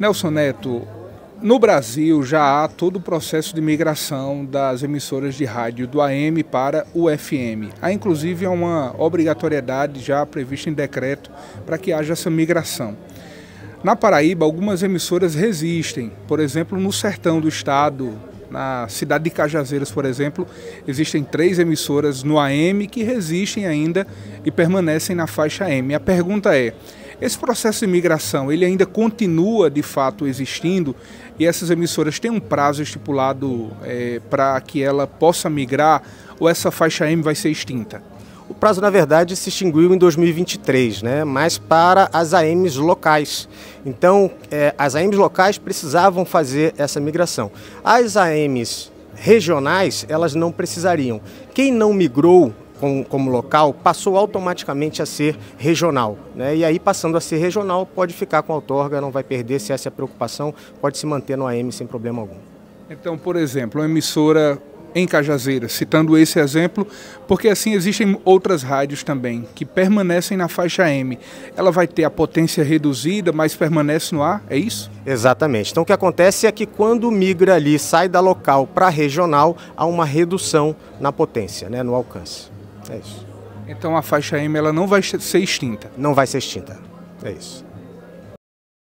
Nelson Neto, no Brasil já há todo o processo de migração das emissoras de rádio do AM para o FM. Há inclusive uma obrigatoriedade já prevista em decreto para que haja essa migração. Na Paraíba, algumas emissoras resistem. Por exemplo, no sertão do estado, na cidade de Cajazeiras, por exemplo, existem 3 emissoras no AM que resistem ainda e permanecem na faixa M. A pergunta é: esse processo de migração, ele ainda continua de fato existindo e essas emissoras têm um prazo estipulado para que ela possa migrar, ou essa faixa M vai ser extinta? O prazo, na verdade, se extinguiu em 2023, né? Mas para as AMs locais. Então, as AMs locais precisavam fazer essa migração. As AMs regionais, elas não precisariam. Quem não migrou como local, passou automaticamente a ser regional, né? E aí, passando a ser regional, pode ficar com a outorga, não vai perder, se essa é a preocupação, pode se manter no AM sem problema algum. Então, por exemplo, uma emissora em Cajazeiras, citando esse exemplo, porque assim existem outras rádios também, que permanecem na faixa M. Ela vai ter a potência reduzida, mas permanece no ar, é isso? Exatamente. Então o que acontece é que quando migra ali, sai da local para regional, há uma redução na potência, né, no alcance. É isso. Então a faixa M ela não vai ser extinta? Não vai ser extinta, é isso.